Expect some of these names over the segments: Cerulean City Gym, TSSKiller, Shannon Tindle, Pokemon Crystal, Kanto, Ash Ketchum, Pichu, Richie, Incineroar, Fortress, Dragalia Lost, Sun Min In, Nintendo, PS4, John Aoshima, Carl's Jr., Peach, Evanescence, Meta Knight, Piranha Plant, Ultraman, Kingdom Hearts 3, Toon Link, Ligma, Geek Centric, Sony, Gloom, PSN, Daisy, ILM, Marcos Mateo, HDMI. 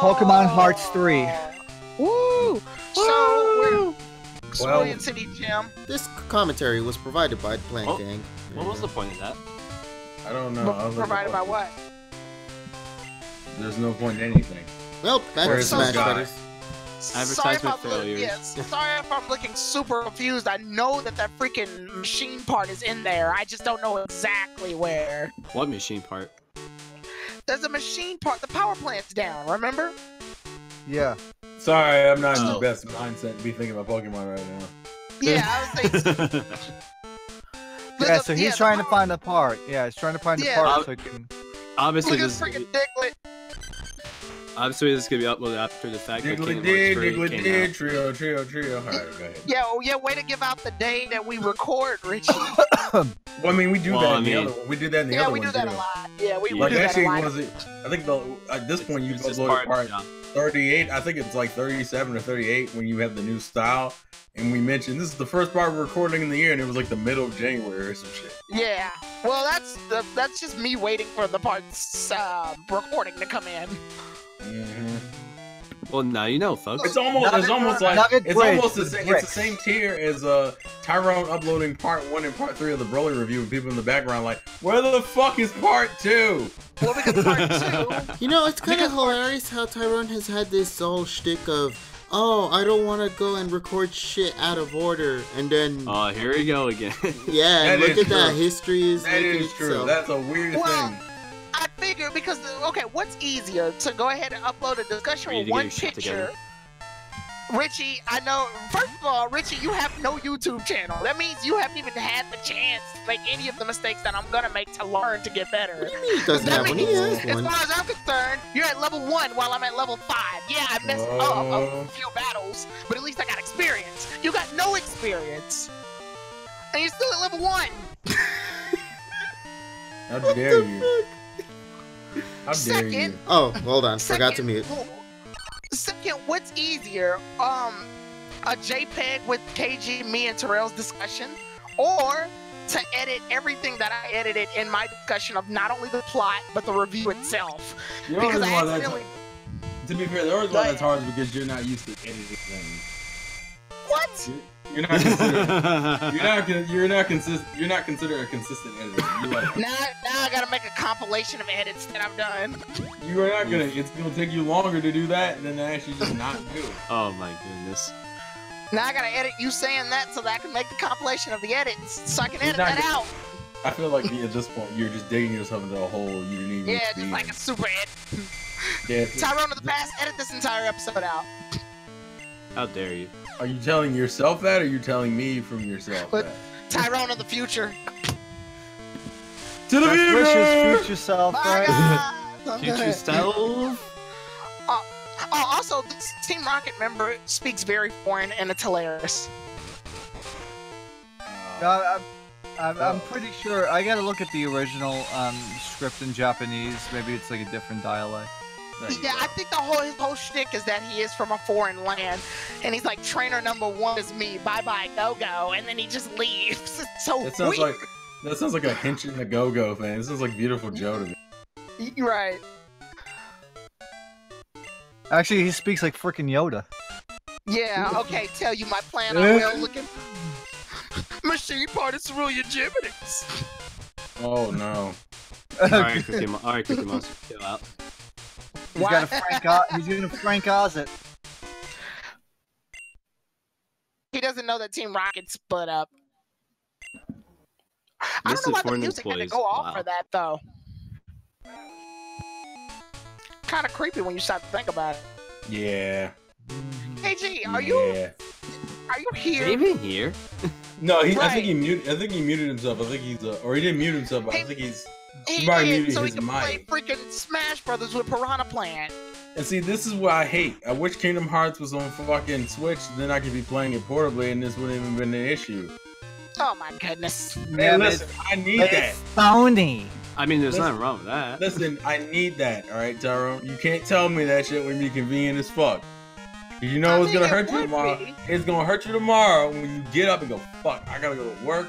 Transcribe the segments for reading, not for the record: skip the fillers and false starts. Pokemon Hearts 3. Woo! So, we're Cerulean City Gym. This commentary was provided by Plank Gang. What was the point of that? I don't know. Provided by what? There's no point in anything. Well, that's Smash Brothers. Advertisement failures. Yes, sorry if I'm looking super confused. I know that that freaking machine part is in there. I just don't know exactly where. What machine part? There's a machine part. The power plant's down, remember? Yeah. Sorry, I'm not in the best mindset to be thinking about Pokemon right now. Yeah, I was thinking. Yeah, so he's trying to find the part. Yeah, he's trying to find the part so he can... Obviously, this is gonna be uploaded after the fact. Diggly dig, trio. All right, go ahead. Yeah, way to give out the day that we record, Richie. Well, I mean, we do that in the other one. We do that in the other one. Yeah, we do that a lot. Yeah, we do that a lot. I think at this point, you've uploaded part 38. I think it's like 37 or 38 when you have the new style. And we mentioned this is the first part we're recording in the year, and it was like the middle of January or some shit. Yeah, well, that's just me waiting for the parts recording to come in. Mm-hmm. Well, now you know, folks. It's almost the same tier as Tyrone uploading part 1 and part 3 of the Broly review, and people in the background like, where the fuck is part 2? Well, because part 2. You know, it's kind of hilarious how Tyrone has had this whole shtick of, oh, I don't want to go and record shit out of order, and then... Oh, here we go again. Yeah, and look at that. History is making itself. That's a weird thing. I figure because, okay, what's easier? To go ahead and upload a discussion with one picture. Richie, I know... First of all, Richie, you have no YouTube channel. That means you haven't even had the chance to make any of the mistakes that I'm going to make to learn to get better. What do you mean he doesn't have one? He has one. As far as I'm concerned, you're at level 1 while I'm at level 5. Yeah, I messed up a few battles, but at least I got experience. You got no experience. And you're still at level 1. How dare you? How dare you? Oh, hold on. Forgot to mute. Second, what's easier, a JPEG with KG, me, and Terrell's discussion, or to edit everything that I edited in my discussion of not only the plot, but the review itself? You know, because I accidentally... To be fair, the only one that's hard is because you're not used to editing things. What? You're not considered. You're not considered a consistent editor. Like, now I gotta make a compilation of edits that I've done. You are not gonna. It's gonna take you longer to do that than to actually just not do it. Oh my goodness. Now I gotta edit you saying that so that I can make the compilation of the edits so I can edit that out. I feel like at this point you're just digging yourself into a hole you didn't even. Yeah, just like a super edit. Yeah, Tyrone of the past, edit this entire episode out. How dare you? Are you telling yourself that, or are you telling me from yourself that? Tyrone of the future. To the future! Future self, right? Future self. Also, this Team Rocket member speaks very foreign, and it's hilarious. I'm pretty sure. I gotta look at the original script in Japanese. Maybe it's like a different dialect. Yeah, I think his whole shtick is that he is from a foreign land, and he's like, trainer number 1 is me, bye-bye, go-go, and then he just leaves. It's so weird. That sounds like a Hinchin the Go-Go thing. This sounds like Beautiful Joe to me. Right. Actually, he speaks like freaking Yoda. Yeah, okay, tell you my plan, I will look at... Machine part is Cerulean Gymnast. Oh, no. Alright, Cookie Monster, chill out. He's gonna Frank Oz it. He doesn't know that Team Rocket split up. I don't know why the music had to go off for that though. Kind of creepy when you start to think about it. Yeah. KG, are you here? Is he even here? No, I think he muted. I think he muted himself. I think he's or he didn't mute himself. But I think he's. He did, so he can play freaking Smash Brothers with Piranha Plant. And see, this is what I hate. I wish Kingdom Hearts was on fucking Switch, then I could be playing it portably, and this wouldn't even been an issue. Oh my goodness. Hey, listen, I need that. Sony. I mean, there's nothing wrong with that. Listen, I need that, alright, Tyrone? You can't tell me that shit when you're convenient as fuck. You know it's gonna hurt you tomorrow. It's gonna hurt you tomorrow when you get up and go, fuck, I gotta go to work.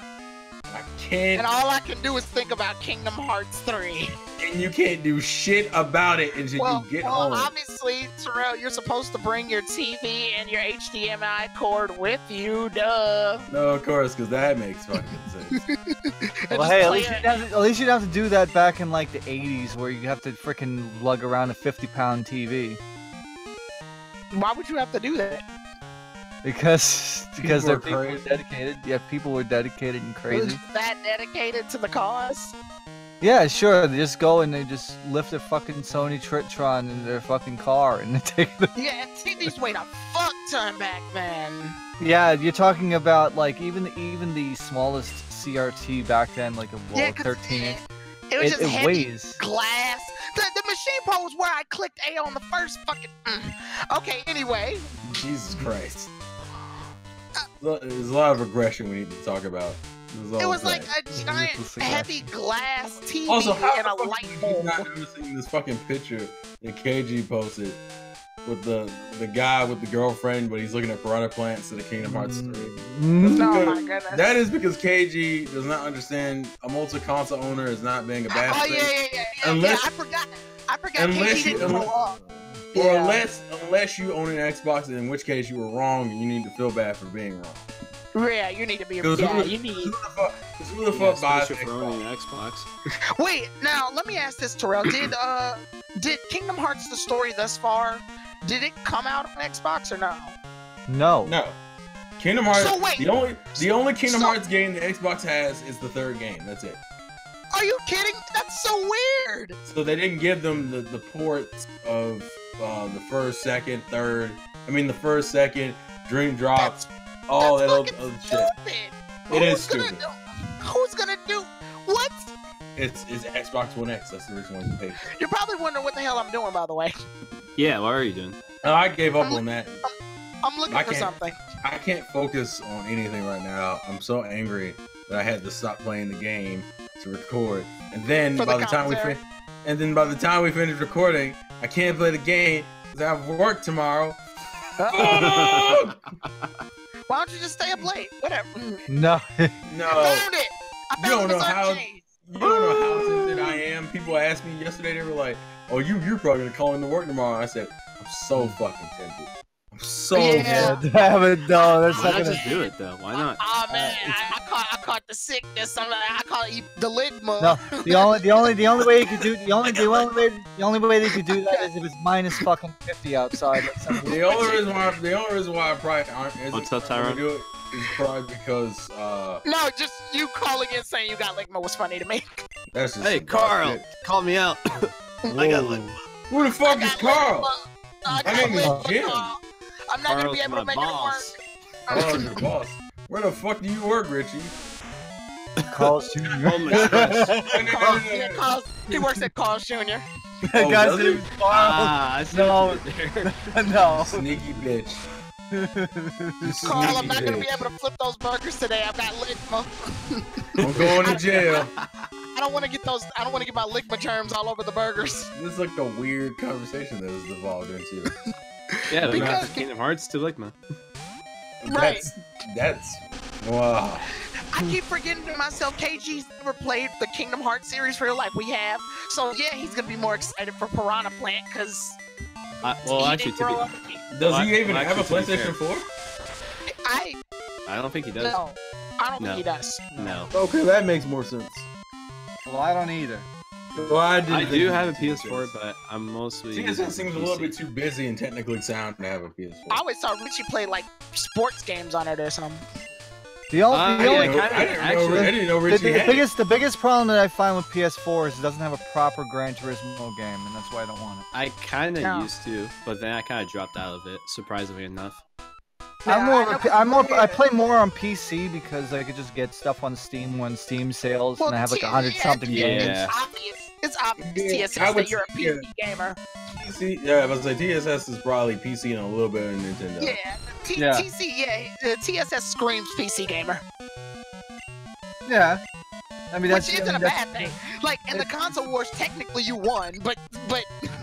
I can't. And all I can do is think about Kingdom Hearts 3. and you can't do shit about it until you get home. Well, obviously, Terrell, you're supposed to bring your TV and your HDMI cord with you, duh. No, of course, because that makes fucking sense. Well, hey, at least you'd have to do that back in, like, the 80s, where you have to frickin' lug around a 50-pound TV. Why would you have to do that? Because they're crazy. Dedicated. Yeah, people were dedicated and crazy. That dedicated to the cause? Yeah, sure. They just go and they just lift a fucking Sony Tritron in their fucking car and they take the. Yeah, and TVs weighed a fuck ton back then. Yeah, you're talking about like even the smallest CRT back then, like a 13-inch. It was just heavy glass. The machine part was where I clicked A on the first fucking. Okay, anyway. Jesus Christ. There's a lot of regression we need to talk about. It was like a giant heavy glass TV also, and a light bulb. I'm not noticing this fucking picture that KG posted with the guy with the girlfriend, but he's looking at Piranha Plant instead of Kingdom Hearts 3. No, my goodness. That is because KG does not understand a multi-console owner is not being a bastard. Oh, yeah. Unless, yeah, I forgot KG didn't grow up. Or yeah. unless you own an Xbox, in which case you were wrong and you need to feel bad for being wrong. Yeah, you need to be a who the fuck buys an Xbox? Wait, now let me ask this, Terrell. Did Kingdom Hearts the story thus far? Did it come out on Xbox or no? No. Kingdom Hearts. So wait, the only Kingdom Hearts game the Xbox has is the third game. That's it. Are you kidding? That's so weird. So they didn't give them the ports of the first, second, third. I mean, the first, second, Dream Drop. All that old shit. It is stupid. Who's gonna do what? It's Xbox One X. That's the reason why you paid. You're probably wondering what the hell I'm doing, by the way. Yeah, what are you doing? I gave up on that. I'm looking for something. I can't focus on anything right now. I'm so angry that I had to stop playing the game to record. And then by the time we finish recording, I can't play the game because I have work tomorrow. Oh! Why don't you just stay up late? Whatever. No. I found it. You don't know how tempted I am. People asked me yesterday. They were like, "Oh, you're probably gonna call in to work tomorrow." I said, "I'm so fucking tempted. I'm so tempted." Damn it, no. That's not gonna do it though. Why not? Oh man, I caught the sickness. I call it the lid mug. No, the only way they could do that is if it's minus fucking 50 outside. The only reason why I probably aren't. What's up, Tyron? Do it is probably because no, just you calling in saying you got lick mug was funny to me. That's just hey Carl, call me out. I got lick mug. Who the fuck is Carl? I'm in the gym. I'm not gonna be able to make it work. Carl's your boss. Where the fuck do you work, Richie? Carl's Jr. He works at Carl's Jr. Oh, guys, it was no. Sneaky bitch. Carl, I'm not gonna be able to flip those burgers today. I've got ligma. I'm going to jail. I don't want to get those. I don't want to get my ligma germs all over the burgers. This is like the weird conversation that has evolved into. Yeah, because Kingdom Hearts to ligma. Right. That's wow. I keep forgetting to myself, KG's never played the Kingdom Hearts series for like we have. So yeah, he's gonna be more excited for Piranha Plant because. Does he even have a PlayStation 4? I don't think he does. No, I don't think he does. No. Okay, that makes more sense. Well, I don't either. Well, I do have a PS4, but I'm mostly. PSN seems a little bit too busy and technically sound to have a PS4. I always thought Richie played like sports games on it or something. The biggest problem that I find with PS4 is it doesn't have a proper Gran Turismo game, and that's why I don't want it. I kind of used to, but then I kind of dropped out of it, surprisingly enough. Yeah, I play more on PC because I could just get stuff on Steam when Steam sales, and I have like 100-something games. Yeah. It's obvious TSS that you're a PC gamer. Yeah, I was like, TSS is probably PC and a little bit of Nintendo. Yeah, TSS screams PC gamer. Yeah. I mean, Which isn't a bad thing. Like, in the console wars, technically you won, but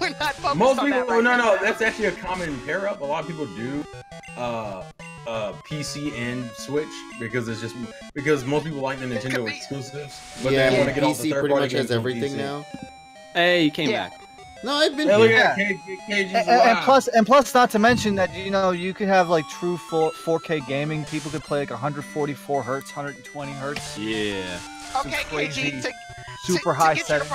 we're not focused on that right now. No, that's actually a common pair-up. A lot of people do PC and Switch because most people like the Nintendo exclusives, but they want to get all the third-party games. PC pretty much has everything now. Hey, you came back. No, I've been here. And plus, not to mention that, you know, you could have like true 4K gaming. People could play like 144 hertz, 120 hertz. Yeah. Okay, KG, to get your participate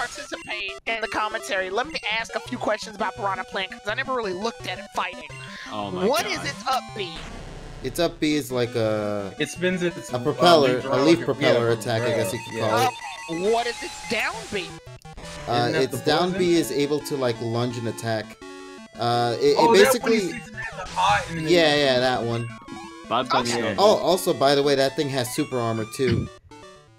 in the commentary, let me ask a few questions about Piranha Plant, because I never really looked at it fighting. Oh my God. What is its up B? Its up B is like a... It spins its... A propeller, a leaf propeller attack, I guess you could call it. What is its down B? Its down B is able to like lunge and attack. It basically... Yeah, yeah, that one. Oh, also, by the way, that thing has super armor too.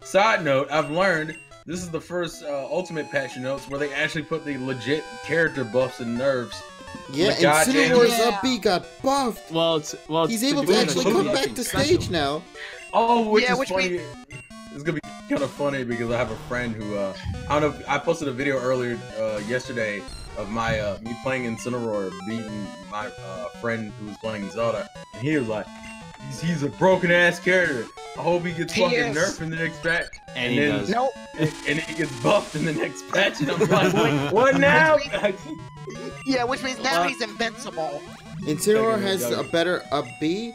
Side note, I've learned this is the first Ultimate patch notes where they actually put the legit character buffs and nerfs. Yeah, Incineroar's up B got buffed. Well, he's able to actually come back to stage now. Oh, which is funny. It's gonna be kind of funny because I have a friend who I don't know. I posted a video earlier yesterday of my me playing Incineroar beating my friend who was playing Zelda, and he was like, "He's a broken ass character. I hope he gets fucking nerfed in the next patch." And he does. Nope. And he gets buffed in the next patch, and I'm like, wait, what now? Which means now he's invincible. Incineroar has a better up B.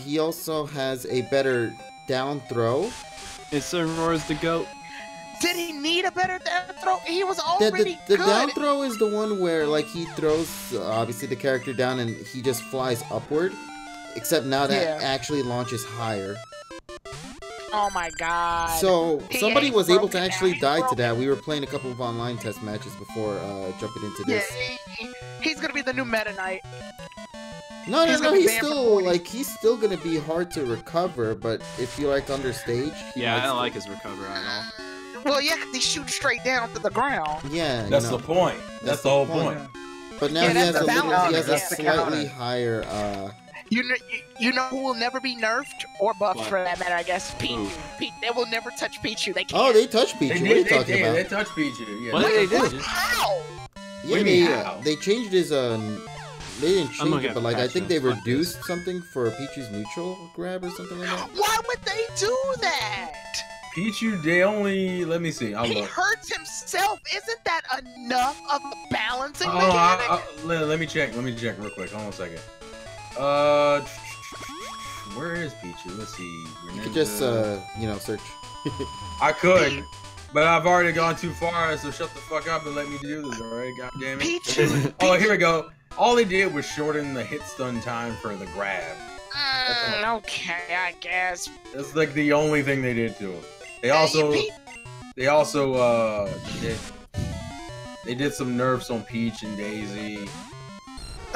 He also has a better down throw. Incineroar is the GOAT. Did he need a better down throw? He was already good. The down throw is the one where, like, he throws, obviously, the character down, and he just flies upward. Except now that actually launches higher. Oh my God. So, somebody was able to actually die to that. We were playing a couple of online test matches before jumping into this. Yeah, he's gonna be the new Meta Knight. No, he's still gonna be hard to recover, but if you like understage... Yeah, I don't like his recover at all. Well, yeah, because he shoots straight down to the ground. Yeah, that's the point. That's the whole point. But now he has a slightly higher... You know who will never be nerfed or buffed for that matter, I guess? Pichu. They will never touch Pichu. They can't. Oh, they touch Pichu. What are you talking about? They touch Pichu. Yeah. What did they do? How? Yeah, they changed his. They didn't change it, but like I think they reduced something for Pichu's neutral grab or something like that. Why would they do that? Pichu, they only. Let me see. He hurts himself. Isn't that enough of a balancing mechanic? Let me check. Let me check real quick. Hold on a second. Where is Pichu? Let's see. You could just, you know, search. I could, but I've already gone too far, so shut the fuck up and let me do this, alright? God damn it. Pichu! Oh, here we go. All he did was shorten the hit stun time for the grab. Okay, I guess. That's like the only thing they did to him. They did some nerfs on Peach and Daisy.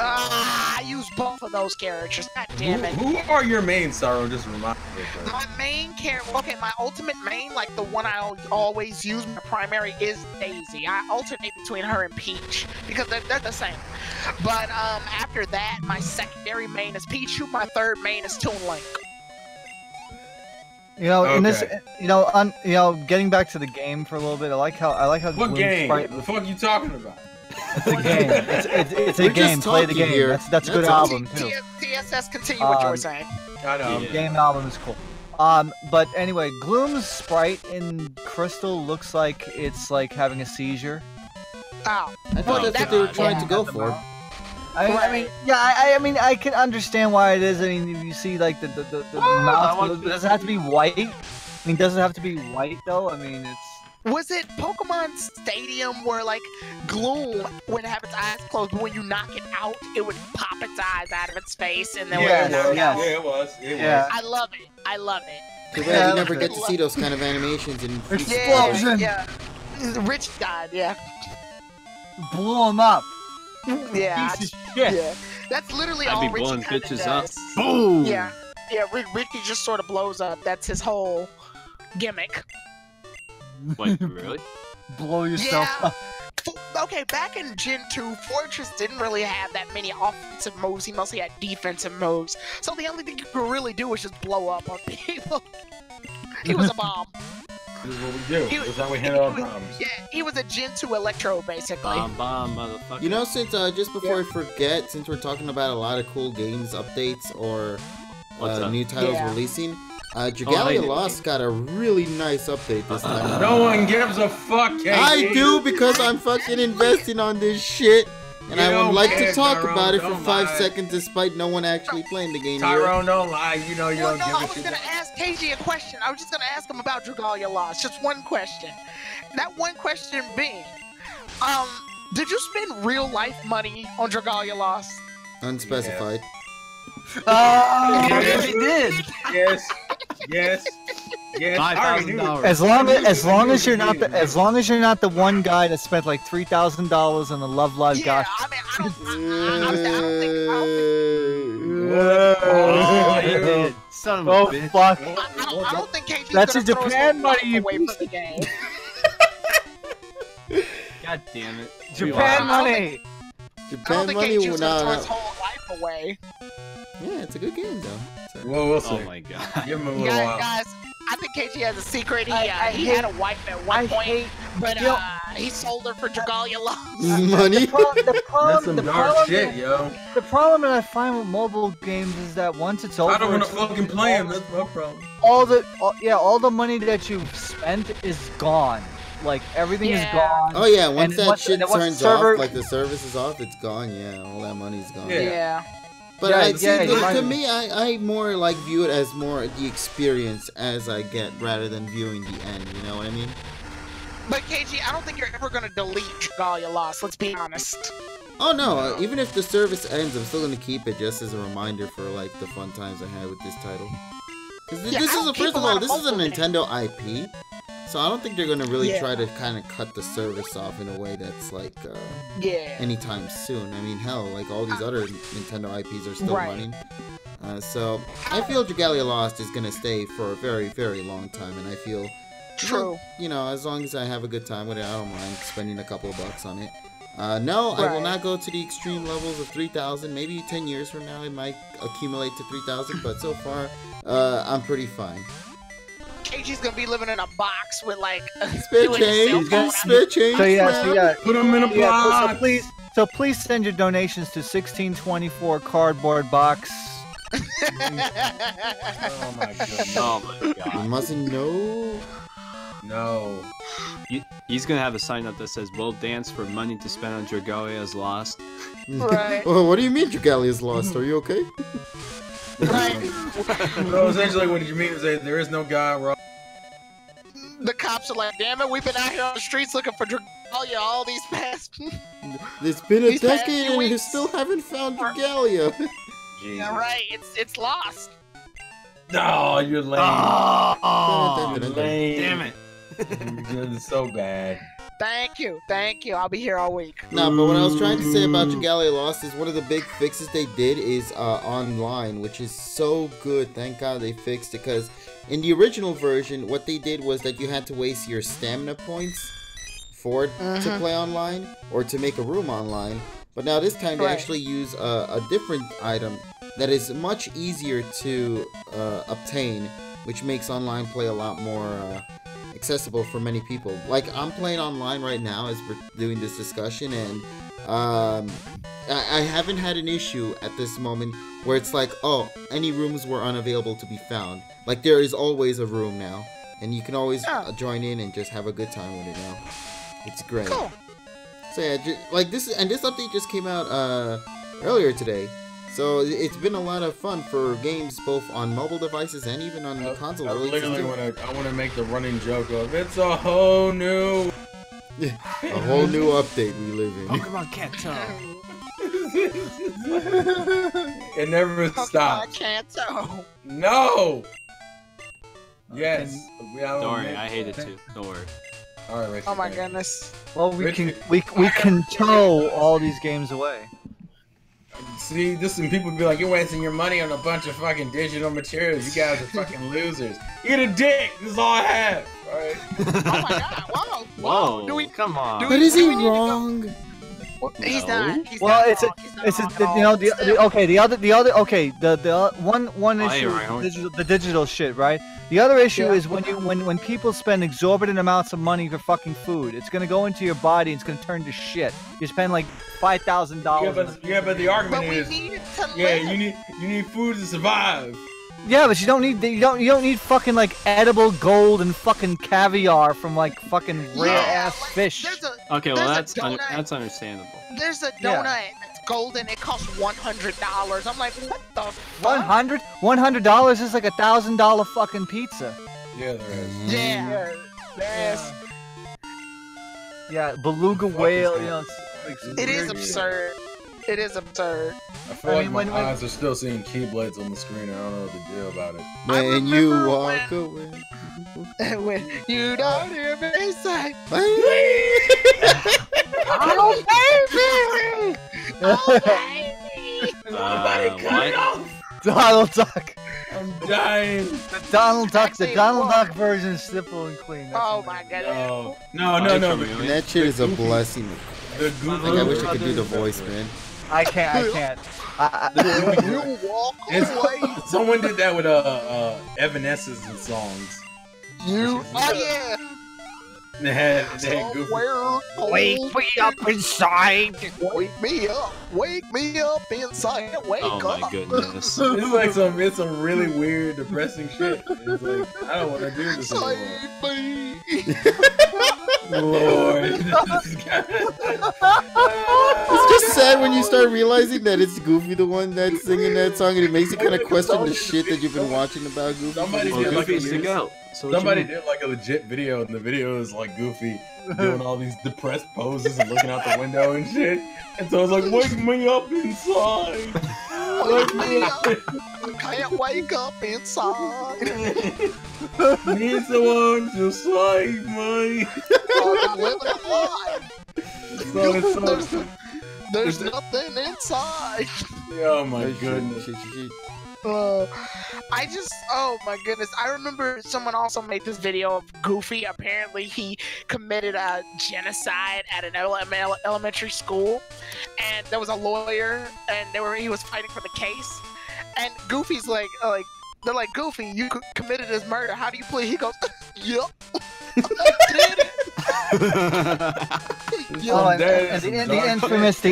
I use both of those characters. God damn it. Who are your main, Sorrow? Just remind me. My main character, okay, my ultimate main, like the one I always use, my primary is Daisy. I alternate between her and Peach because they're the same. But after that, my secondary main is Pichu. My third main is Toon Link. You know, in this, getting back to the game for a little bit, I like how. What game? What the fuck are you talking about? The game. It's a game. Play the game. Here. That's a good album too. TSS, continue what you were saying. I know. Yeah. Game album is cool. But anyway, Gloom's sprite in Crystal looks like it's like having a seizure. Oh, I thought that's what they were trying to go for. I mean, I can understand why it is. I mean, if you see like the mouth, it doesn't have to be white. I mean, doesn't have to be white though. I mean, it's. Was it Pokemon Stadium where, like, Gloom would have its eyes closed, but when you knock it out, it would pop its eyes out of its face, and then it was. I love it. Too bad you never get to see those kind of animations in Explosion. Yeah. The rich guy, blew him up. Yeah. Piece of shit. Yeah. That's literally all Richie does. I'd be blowing bitches up. Boom! Yeah. Yeah, Richie just sort of blows up. That's his whole gimmick. Wait, really? Blow yourself up. Okay, back in Gen 2, Fortress didn't really have that many offensive moves. He mostly had defensive moves. So the only thing you could really do was just blow up on people. He was a bomb. This is what we do. This is how we handle our bombs. Yeah, he was a Gen 2 Electro, basically. Bomb, motherfucker. You know, since just before I forget, since we're talking about a lot of cool games updates or new titles releasing, Dragalia Lost got a really nice update this time. No one gives a fuck, KD. I do, because I'm fucking investing on this shit. And you I would like to talk about it for 5 seconds despite no one actually playing the game. Tyrone, don't lie. You know you don't give a shit. I was going to ask KG a question. I was just going to ask him about Dragalia Lost. Just one question. That one question being, did you spend real life money on Dragalia Lost? Unspecified. Yeah. Oh, yes, he did. Yes, yes, yes. $5,000. As long as you're not the one guy that spent like $3,000 on the Love Live Gosh. Yeah, I mean, I don't think. Son of a bitch. Fuck. I don't think KG's that's a Japan money away from the game. God damn it. Japan money. Japan money will not. Away. Yeah, it's a good game though. So. Well, we'll see. Oh my god! Give him a little while. Guys, I think KG has a secret. He had a wife at one point, but he sold her for Dragalia Lost money. The problem that I find with mobile games is that once it's over, I don't want to fucking play them. That's my problem. All the money that you've spent is gone. Like everything is gone. Oh yeah, once that shit turns off, like the service is off, it's gone. Yeah, all that money's gone. Yeah. But to me, I more like view it as more the experience as I get rather than viewing the end. You know what I mean? But KG, I don't think you're ever gonna delete Dragalia Lost. Let's be honest. Oh no! Even if the service ends, I'm still gonna keep it just as a reminder for like the fun times I had with this title. Because this is first of all, this is a Nintendo IP. So I don't think they're gonna really try to kind of cut the service off in a way that's like anytime soon. I mean, hell, like all these other Nintendo IPs are still running. So I feel Dragalia Lost is gonna stay for a very, very long time, and I feel true. You know, as long as I have a good time with it, I don't mind spending a couple of bucks on it. No, I will not go to the extreme levels of 3,000. Maybe 10 years from now, it might accumulate to 3,000, but so far, I'm pretty fine. KG's gonna be living in a box with like spare change. So yeah, put him in a box. So please send your donations to 1624 cardboard box. Oh my goodness. Oh my god. You mustn't know. No. He's gonna have a sign up that says, "We'll dance for money to spend on Dragalia's Lost." Right. Well, what do you mean Dragalia's Lost? Are you okay? So essentially what you mean is that there is no guy. The cops are like, damn it, we've been out here on the streets looking for Dragalia all these past... It's been a decade and you still haven't found Dragalia. Yeah, right, it's lost. No, you're lame. Oh, you're lame. Damn it. It's so bad. Thank you. I'll be here all week. No, but what I was trying to say about Dragalia Lost is one of the big fixes they did is online, which is so good. Thank God they fixed it, because in the original version, what they did was that you had to waste your stamina points for to play online or to make a room online. But now this time they actually use a different item that is much easier to obtain, which makes online play a lot more... accessible for many people. Like, I'm playing online right now as we're doing this discussion, and I haven't had an issue at this moment where it's like, oh, any rooms were unavailable to be found. Like, there is always a room now, and you can always join in and just have a good time with it now. It's great. Cool. So yeah, this update just came out earlier today. So it's been a lot of fun for games both on mobile devices and even on the console. I want to make the running joke of it's a whole new... a whole new update we live in. Pokemon Kanto. It never stops. Pokemon Kanto. No! Yes. Don't worry, I hate it too. Don't worry. All right, Richard, oh my goodness. Well, we can tow all these games away. See, this and people would be like, you're wasting your money on a bunch of fucking digital materials. You guys are fucking losers. Eat a dick. This is all I have. All right. Oh my god! Whoa! Whoa! Come on! But is he wrong? He's not. Well, the digital shit, right? The other issue is when people spend exorbitant amounts of money for fucking food, it's gonna go into your body and it's gonna turn to shit. You spend like $5,000. Yeah, but the argument is, you need food to survive. Yeah, but you don't need fucking like edible gold and fucking caviar from like fucking rare ass fish. Okay, well that's understandable. There's a donut that's golden. It costs $100. I'm like, what the fuck? $100 is like $1,000 fucking pizza. Yeah, there is. Yeah, yes. Yeah, beluga whale. You know, it is absurd. It is absurd. I feel like my eyes are still seeing keyblades on the screen. I don't know what to do about it. When you walk away, when you don't hear me say, "Oh baby, oh baby, nobody cut off." Donald Duck. I'm dying. The Donald Duck. The Donald Duck version is simple and clean. That's oh my god. No. That shit is a blessing. I wish I could do the voice, man. I can't. You walk away. Someone did that with Evanescence and songs. Oh yeah. They had goofy. Wake me up inside. Wake me up. Wake me up inside. Wake up. Oh my goodness. it's some really weird, depressing shit. It's like I don't want to do this anymore. Lord, it's just sad when you start realizing that it's Goofy, the one that's singing that song, and it makes you kind of question the shit that you've been watching about Goofy. Somebody did like a legit video, and the video is like Goofy doing all these depressed poses and looking out the window and shit. And so I was like, wake me up inside. Wake me up. I can't wake up inside. Need someone just like me. There's nothing inside. Oh my goodness. Oh my goodness. I remember someone also made this video of Goofy. Apparently he committed a genocide at an elementary school, and there was a lawyer, and he was fighting for the case, and Goofy's like they're like, Goofy, you committed this murder, how do you plead? He goes, yup. Oh, the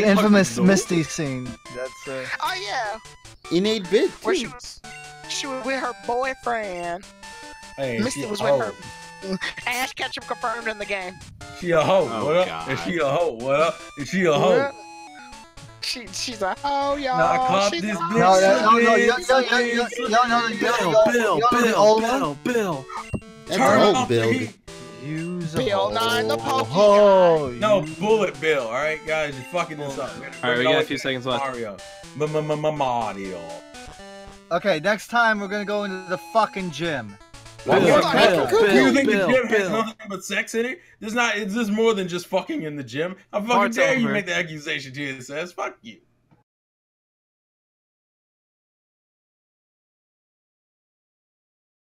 infamous Misty scene. That's oh yeah. In 8-bit. Where she was with her boyfriend. Hey, Misty was with her. Ash Ketchum confirmed in the game. She a hoe. Oh, what up? Is she a hoe? What up? Is she a hoe? She's a hoe, y'all. No, I caught this bitch. No, Bill. Turn off the heat. Use Bill, not the Pokemon. Oh, no, bullet Bill. All right, guys, you're fucking this up. All right, we got a few seconds left. Mario. Mario. Okay, next time we're gonna go into the fucking gym. Do you think the gym has nothing but sex in it? There's not. It's just more than just fucking in the gym. I fucking dare you make the accusation to this ass. Fuck you.